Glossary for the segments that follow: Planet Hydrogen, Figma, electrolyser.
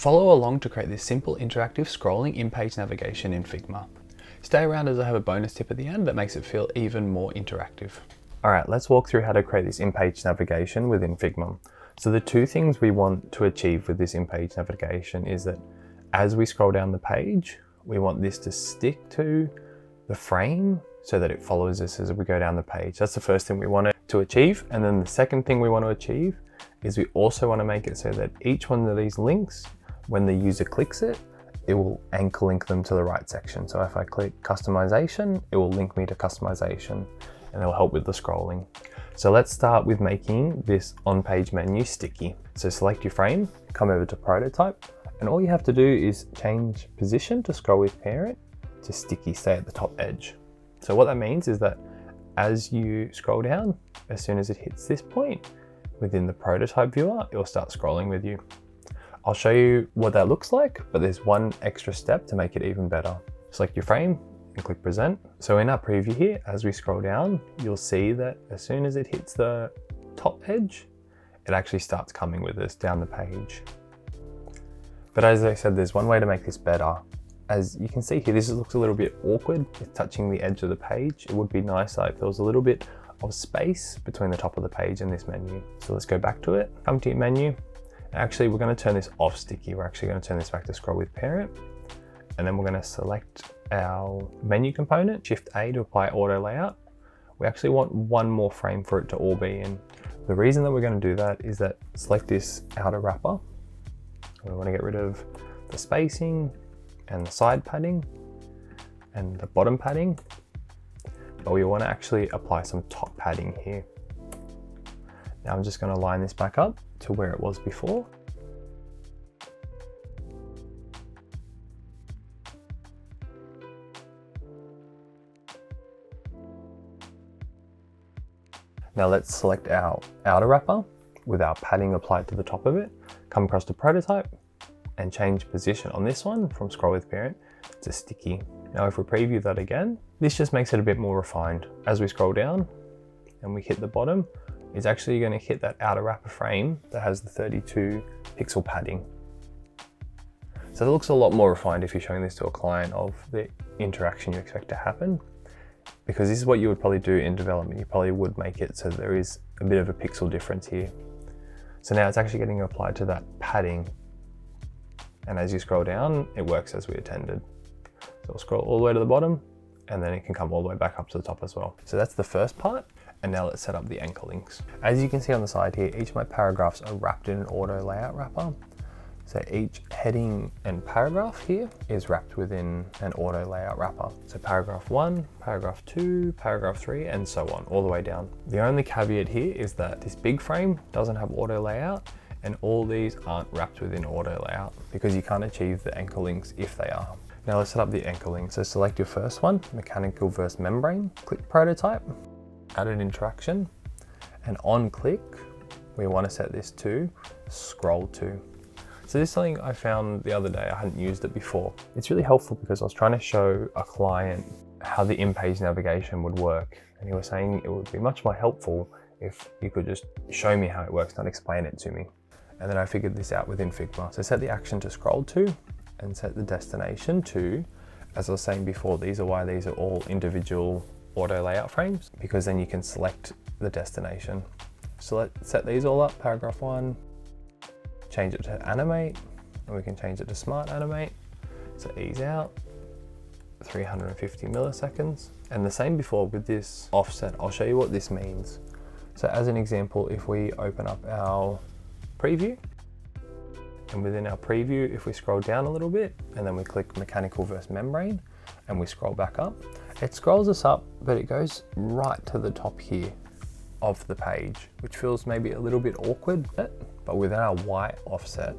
Follow along to create this simple interactive scrolling in-page navigation in Figma. Stay around as I have a bonus tip at the end that makes it feel even more interactive. All right, let's walk through how to create this in-page navigation within Figma. So the two things we want to achieve with this in-page navigation is that as we scroll down the page, we want this to stick to the frame so that it follows us as we go down the page. That's the first thing we want to achieve. And then the second thing we want to achieve is we also want to make it so that each one of these links, when the user clicks it, it will anchor link them to the right section. So if I click customization, it will link me to customization and it'll help with the scrolling. So let's start with making this on-page menu sticky. So select your frame, come over to prototype, and all you have to do is change position to scroll with parent to sticky, stay at the top edge. So what that means is that as you scroll down, as soon as it hits this point within the prototype viewer, it will start scrolling with you. I'll show you what that looks like, but there's one extra step to make it even better. Select your frame and click present. So in our preview here, as we scroll down, you'll see that as soon as it hits the top edge, it actually starts coming with us down the page. But as I said, there's one way to make this better. As you can see here, this looks a little bit awkward. It's touching the edge of the page. It would be nicer if there was a little bit of space between the top of the page and this menu. So let's go back to it, come to your menu. Actually, we're going to turn this off sticky. We're actually going to turn this back to scroll with parent. And then we're going to select our menu component, Shift A to apply auto layout. We actually want one more frame for it to all be in. The reason that we're going to do that is that select this outer wrapper. We want to get rid of the spacing and the side padding and the bottom padding, but we want to actually apply some top padding here. Now I'm just going to line this back up to where it was before. Now let's select our outer wrapper with our padding applied to the top of it, come across to prototype and change position on this one from scroll with parent to sticky. Now if we preview that again, this just makes it a bit more refined. As we scroll down and we hit the bottom, it's actually going to hit that outer wrapper frame that has the 32 pixel padding. So that looks a lot more refined if you're showing this to a client of the interaction you expect to happen, because this is what you would probably do in development. You probably would make it so there is a bit of a pixel difference here. So now it's actually getting applied to that padding. And as you scroll down, it works as we intended. So we'll scroll all the way to the bottom and then it can come all the way back up to the top as well. So that's the first part. And now let's set up the anchor links. As you can see on the side here, each of my paragraphs are wrapped in an auto layout wrapper. So each heading and paragraph here is wrapped within an auto layout wrapper. So paragraph 1, paragraph 2, paragraph 3, and so on, all the way down. The only caveat here is that this big frame doesn't have auto layout and all these aren't wrapped within auto layout because you can't achieve the anchor links if they are. Now let's set up the anchor links. So select your first one, mechanical versus membrane, click prototype, add an interaction, and on click, we want to set this to scroll to. So this is something I found the other day, I hadn't used it before. It's really helpful because I was trying to show a client how the in-page navigation would work. And he was saying it would be much more helpful if you could just show me how it works, not explain it to me. And then I figured this out within Figma. So set the action to scroll to and set the destination to, as I was saying before, these are why these are all individual auto layout frames, because then you can select the destination. So let's set these all up, paragraph 1, change it to animate, and we can change it to smart animate. So ease out, 350 milliseconds. And the same before with this offset, I'll show you what this means. So as an example, if we open up our preview, and within our preview, if we scroll down a little bit, and then we click mechanical versus membrane, and we scroll back up, it scrolls us up, but it goes right to the top here of the page, which feels maybe a little bit awkward, but within our Y offset,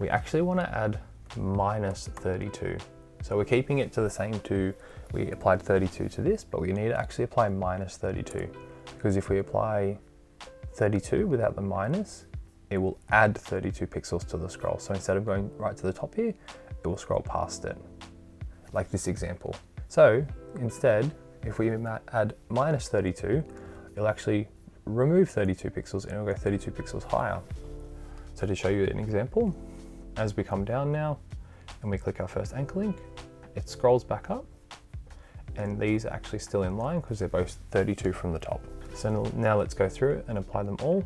we actually want to add -32. So we're keeping it to the same two. We applied 32 to this, but we need to actually apply -32, because if we apply 32 without the minus, it will add 32 pixels to the scroll. So instead of going right to the top here, it will scroll past it, like this example. So instead, if we add -32, it'll actually remove 32 pixels and it'll go 32 pixels higher. So to show you an example, as we come down now and we click our first anchor link, it scrolls back up, and these are actually still in line because they're both 32 from the top. So now let's go through and apply them all.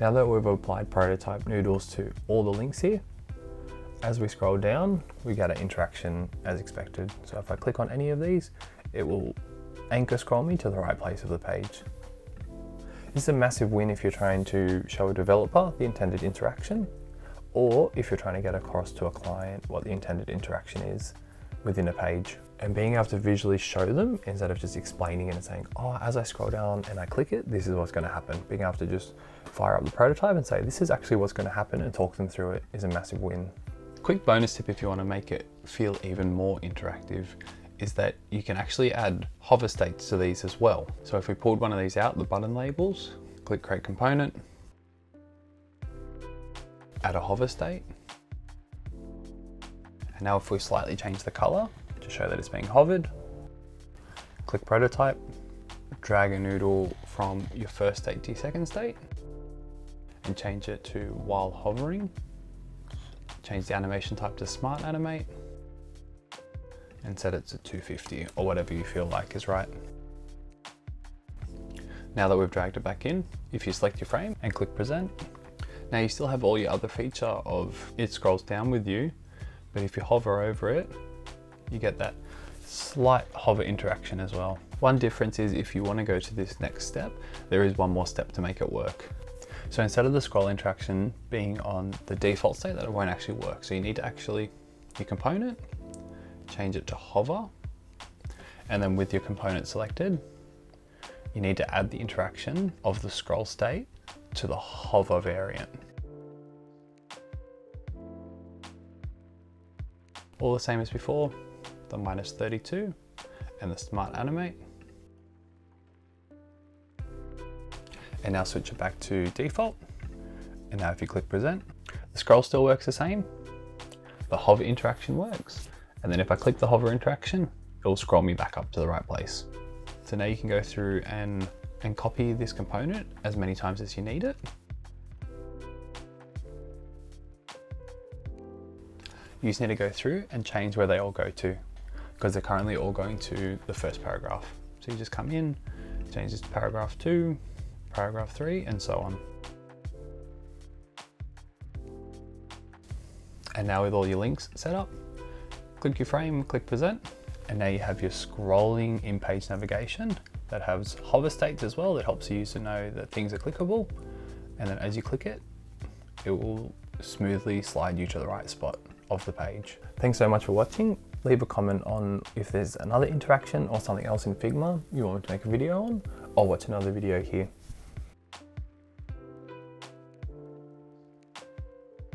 Now that we've applied prototype noodles to all the links here, as we scroll down, we get an interaction as expected. So if I click on any of these, it will anchor scroll me to the right place of the page. This is a massive win if you're trying to show a developer the intended interaction, or if you're trying to get across to a client what the intended interaction is within a page. And being able to visually show them instead of just explaining it and saying, oh, as I scroll down and I click it, this is what's going to happen. Being able to just fire up the prototype and say, this is actually what's going to happen and talk them through it is a massive win. Quick bonus tip if you want to make it feel even more interactive is that you can actually add hover states to these as well. So if we pulled one of these out, the button labels, click create component, add a hover state. And now if we slightly change the color, to show that it's being hovered, click prototype, drag a noodle from your first state to your second state and change it to while hovering, change the animation type to smart animate and set it to 250 or whatever you feel like is right. Now that we've dragged it back in, if you select your frame and click present, now you still have all your other feature of it scrolls down with you, but if you hover over it, you get that slight hover interaction as well. One difference is if you want to go to this next step, there is one more step to make it work. So instead of the scroll interaction being on the default state, that it won't actually work. So you need to actually your component, change it to hover, and then with your component selected, you need to add the interaction of the scroll state to the hover variant. All the same as before. The minus 32 and the smart animate. And now switch it back to default. And now if you click present, the scroll still works the same. The hover interaction works. And then if I click the hover interaction, it will scroll me back up to the right place. So now you can go through and copy this component as many times as you need it. You just need to go through and change where they all go to, because they're currently all going to the first paragraph. So you just come in, change this to paragraph 2, paragraph 3, and so on. And now with all your links set up, click your frame, click present, and now you have your scrolling in-page navigation that has hover states as well that helps you to know that things are clickable. And then as you click it, it will smoothly slide you to the right spot of the page. Thanks so much for watching. Leave a comment on if there's another interaction or something else in Figma you want me to make a video on, or watch another video here.